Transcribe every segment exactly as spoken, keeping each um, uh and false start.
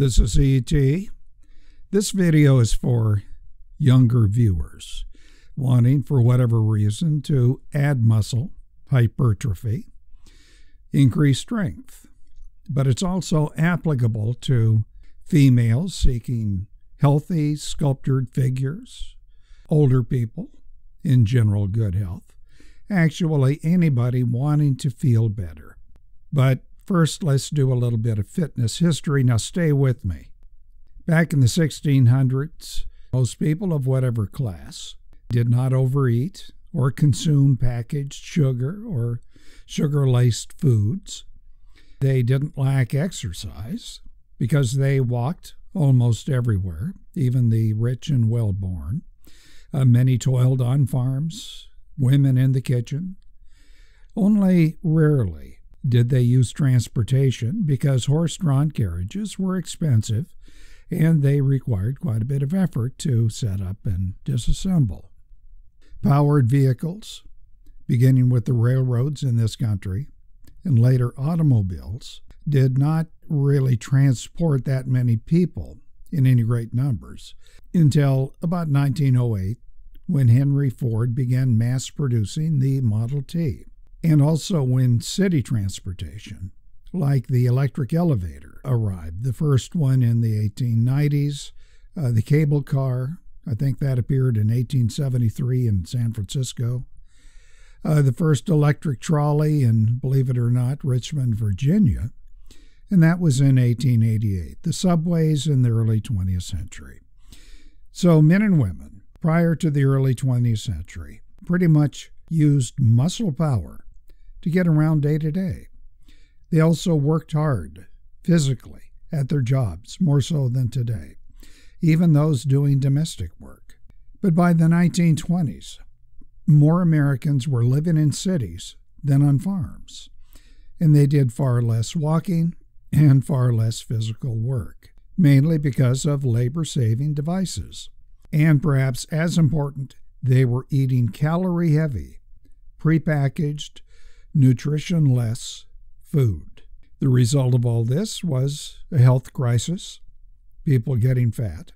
This is E T. This video is for younger viewers wanting, for whatever reason, to add muscle, hypertrophy, increase strength. But it's also applicable to females seeking healthy, sculptured figures, older people, in general good health, actually anybody wanting to feel better. But first, let's do a little bit of fitness history. Now, stay with me. Back in the sixteen hundreds, most people of whatever class did not overeat or consume packaged sugar or sugar-laced foods. They didn't lack exercise because they walked almost everywhere, even the rich and well-born. Uh, many toiled on farms, women in the kitchen. Only rarely did they use transportation because horse-drawn carriages were expensive and they required quite a bit of effort to set up and disassemble. Powered vehicles, beginning with the railroads in this country, and later automobiles, did not really transport that many people in any great numbers until about nineteen oh eight, when Henry Ford began mass-producing the Model T, and also when city transportation, like the electric elevator, arrived, the first one in the eighteen nineties, uh, the cable car, I think that appeared in eighteen seventy-three in San Francisco, uh, the first electric trolley in, believe it or not, Richmond, Virginia, and that was in eighteen eighty-eight, the subways in the early twentieth century. So men and women, prior to the early twentieth century, pretty much used muscle power to get around day to day. They also worked hard physically at their jobs, more so than today, even those doing domestic work. But by the nineteen twenties, more Americans were living in cities than on farms, and they did far less walking and far less physical work, mainly because of labor-saving devices. And perhaps as important, they were eating calorie-heavy, prepackaged, nutrition-less food. The result of all this was a health crisis, people getting fat,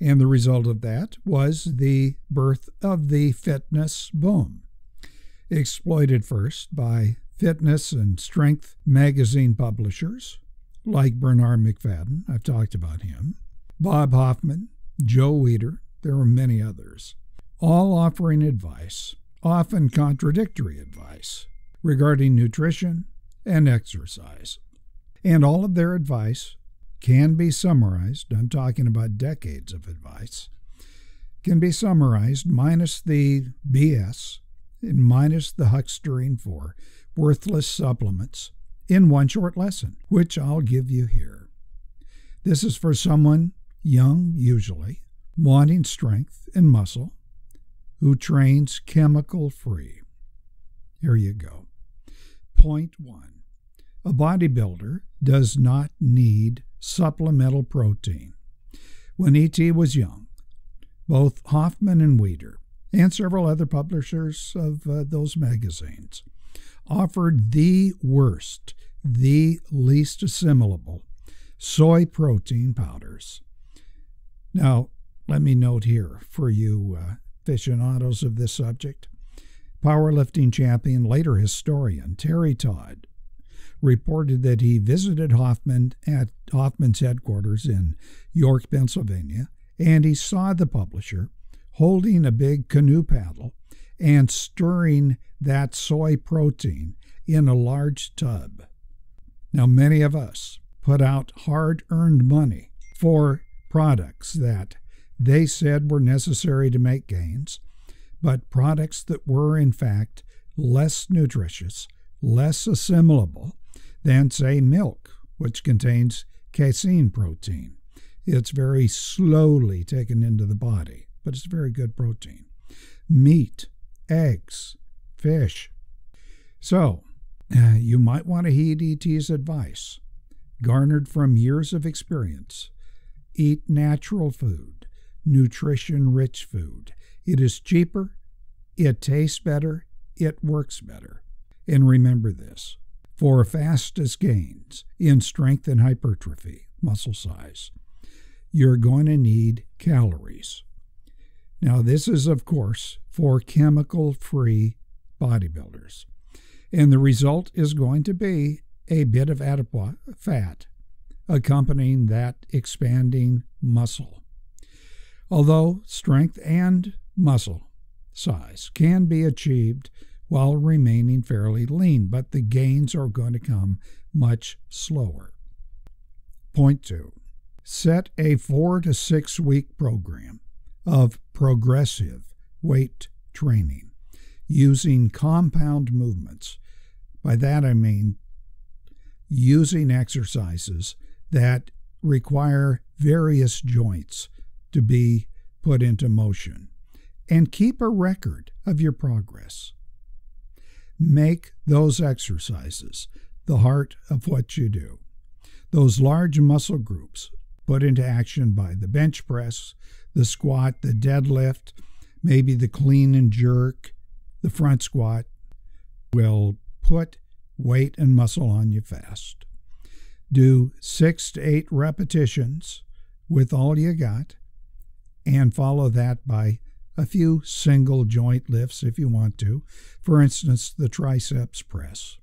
and the result of that was the birth of the fitness boom, exploited first by fitness and strength magazine publishers like Bernard McFadden, I've talked about him, Bob Hoffman, Joe Weider, there were many others, all offering advice, often contradictory advice, regarding nutrition and exercise. And all of their advice can be summarized, I'm talking about decades of advice, can be summarized minus the B S and minus the huckstering for worthless supplements in one short lesson, which I'll give you here. This is for someone young, usually, wanting strength and muscle, who trains chemical-free. Here you go. Point one. A bodybuilder does not need supplemental protein. When E T was young, both Hoffman and Weider, and several other publishers of uh, those magazines, offered the worst, the least assimilable soy protein powders. Now, let me note here for you uh, aficionados of this subject, powerlifting champion, later historian, Terry Todd, reported that he visited Hoffman at Hoffman's headquarters in York, Pennsylvania, and he saw the publisher holding a big canoe paddle and stirring that soy protein in a large tub. Now, many of us put out hard-earned money for products that they said were necessary to make gains, but products that were, in fact, less nutritious, less assimilable than, say, milk, which contains casein protein. It's very slowly taken into the body, but it's very good protein. Meat, eggs, fish. So, uh, you might want to heed E T's advice, garnered from years of experience. Eat natural food, nutrition-rich food. It is cheaper, it tastes better, it works better. And remember this, for fastest gains in strength and hypertrophy, muscle size. You're going to need calories. Now, this is, of course, for chemical-free bodybuilders. And the result is going to be a bit of adipose fat accompanying that expanding muscle. Although strength and muscle size can be achieved while remaining fairly lean, but the gains are going to come much slower. Point two, set a four to six week program of progressive weight training using compound movements. By that I mean using exercises that require various joints to be put into motion, and keep a record of your progress. Make those exercises the heart of what you do. Those large muscle groups put into action by the bench press, the squat, the deadlift, maybe the clean and jerk, the front squat, will put weight and muscle on you fast. Do six to eight repetitions with all you got, and follow that by a few single joint lifts if you want to. For instance, the triceps press.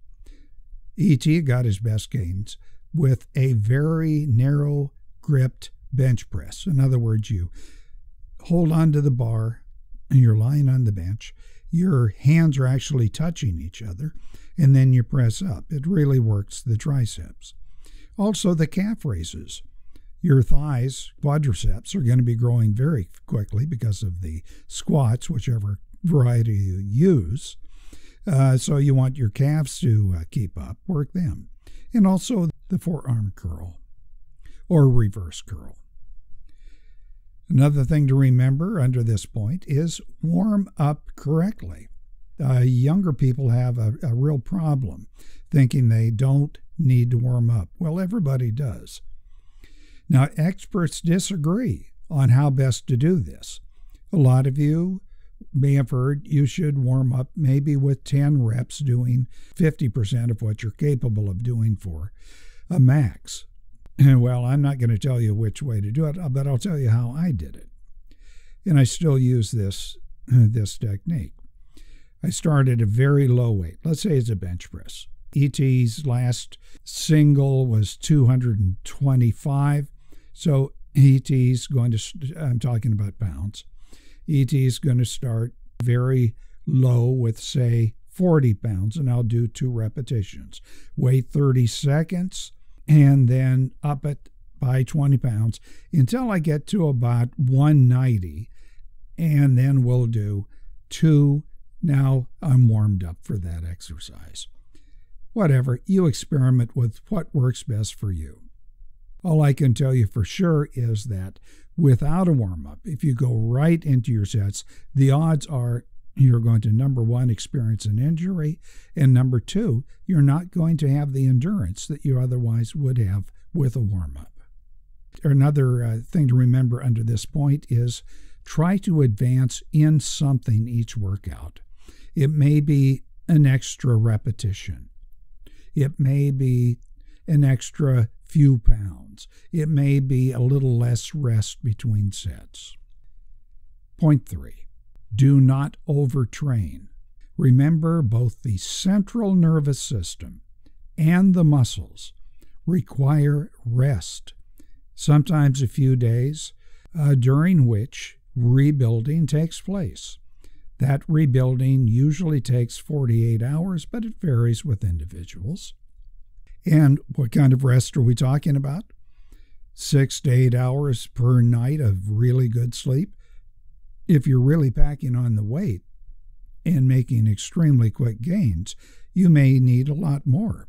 E T got his best gains with a very narrow gripped bench press. In other words, you hold onto the bar and you're lying on the bench. Your hands are actually touching each other, and then you press up. It really works the triceps. Also, the calf raises. Your thighs, quadriceps, are going to be growing very quickly because of the squats, whichever variety you use. Uh, so you want your calves to uh, keep up, work them. And also the forearm curl or reverse curl. Another thing to remember under this point is warm up correctly. Uh, younger people have a, a real problem thinking they don't need to warm up. Well, everybody does. Now, experts disagree on how best to do this. A lot of you may have heard you should warm up maybe with ten reps, doing fifty percent of what you're capable of doing for a max. And well, I'm not going to tell you which way to do it, but I'll tell you how I did it. And I still use this, this technique. I started at a very low weight. Let's say it's a bench press. E T's last single was two hundred twenty-five. So E T's going to, I'm talking about pounds, E T's going to start very low with, say, forty pounds, and I'll do two repetitions. Wait thirty seconds, and then up it by twenty pounds until I get to about one ninety, and then we'll do two. Now I'm warmed up for that exercise. Whatever, you experiment with what works best for you. All I can tell you for sure is that without a warm-up, if you go right into your sets, the odds are you're going to, number one, experience an injury, and number two, you're not going to have the endurance that you otherwise would have with a warm-up. Another uh, thing to remember under this point is try to advance in something each workout. It may be an extra repetition. It may be an extra few pounds. It may be a little less rest between sets. Point three, do not overtrain. Remember, both the central nervous system and the muscles require rest, sometimes a few days, uh, during which rebuilding takes place. That rebuilding usually takes forty-eight hours, but it varies with individuals. And what kind of rest are we talking about? Six to eight hours per night of really good sleep. If you're really packing on the weight and making extremely quick gains, you may need a lot more.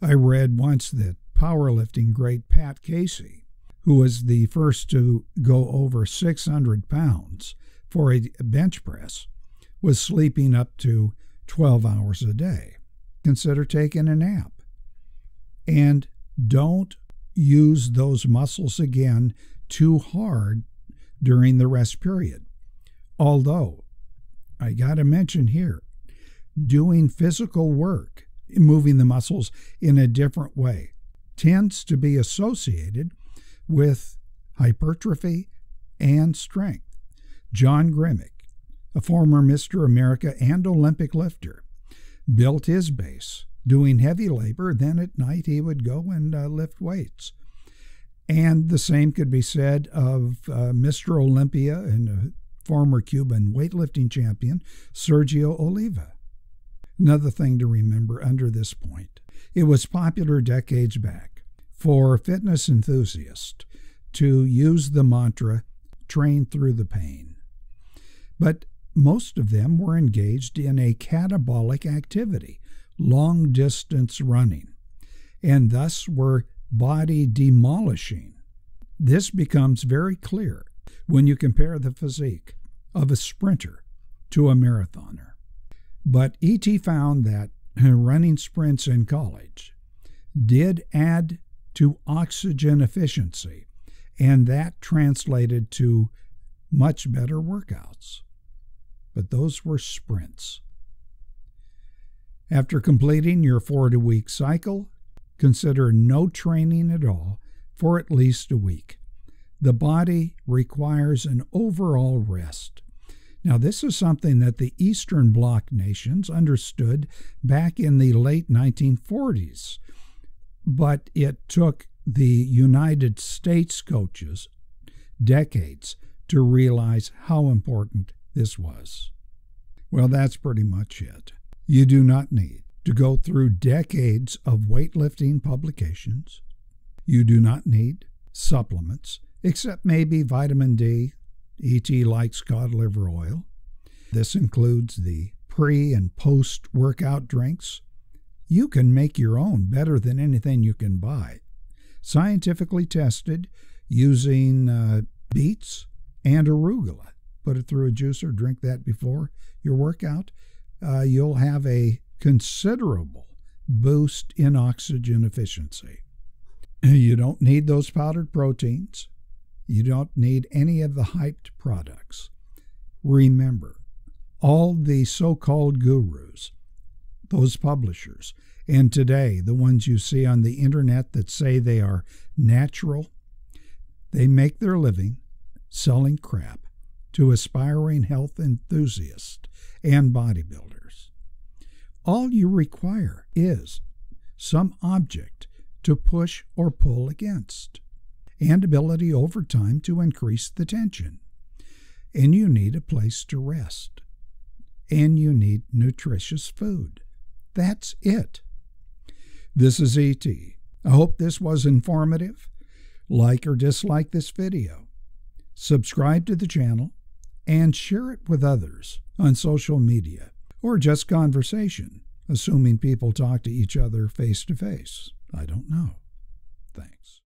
I read once that powerlifting great Pat Casey, who was the first to go over six hundred pounds, for a bench press, was sleeping up to twelve hours a day. Consider taking a nap. And don't use those muscles again too hard during the rest period. Although, I got to mention here, doing physical work, moving the muscles in a different way, tends to be associated with hypertrophy and strength. John Grimek, a former Mister America and Olympic lifter, built his base doing heavy labor. Then at night he would go and uh, lift weights. And the same could be said of uh, Mister Olympia and a former Cuban weightlifting champion, Sergio Oliva. Another thing to remember under this point, it was popular decades back for fitness enthusiasts to use the mantra, train through the pain. But most of them were engaged in a catabolic activity, long-distance running, and thus were body demolishing. This becomes very clear when you compare the physique of a sprinter to a marathoner. But E T found that running sprints in college did add to oxygen efficiency, and that translated to much better workouts. But those were sprints. After completing your four-to-week cycle, consider no training at all for at least a week. The body requires an overall rest. Now, this is something that the Eastern Bloc nations understood back in the late nineteen forties, but it took the United States coaches decades to realize how important this was. Well, that's pretty much it. You do not need to go through decades of weightlifting publications. You do not need supplements, except maybe vitamin D. E T likes cod liver oil. This includes the pre- and post-workout drinks. You can make your own better than anything you can buy. Scientifically tested using uh, beets and arugula. Put it through a juicer, drink that before your workout. Uh, you'll have a considerable boost in oxygen efficiency. You don't need those powdered proteins. You don't need any of the hyped products. Remember, all the so-called gurus, those publishers, and today the ones you see on the internet that say they are natural, they make their living selling crap to aspiring health enthusiasts and bodybuilders. All you require is some object to push or pull against, and ability over time to increase the tension. And you need a place to rest. And you need nutritious food. That's it. This is E T. I hope this was informative. Like or dislike this video. Subscribe to the channel and share it with others on social media or just conversation, assuming people talk to each other face to face. I don't know. Thanks.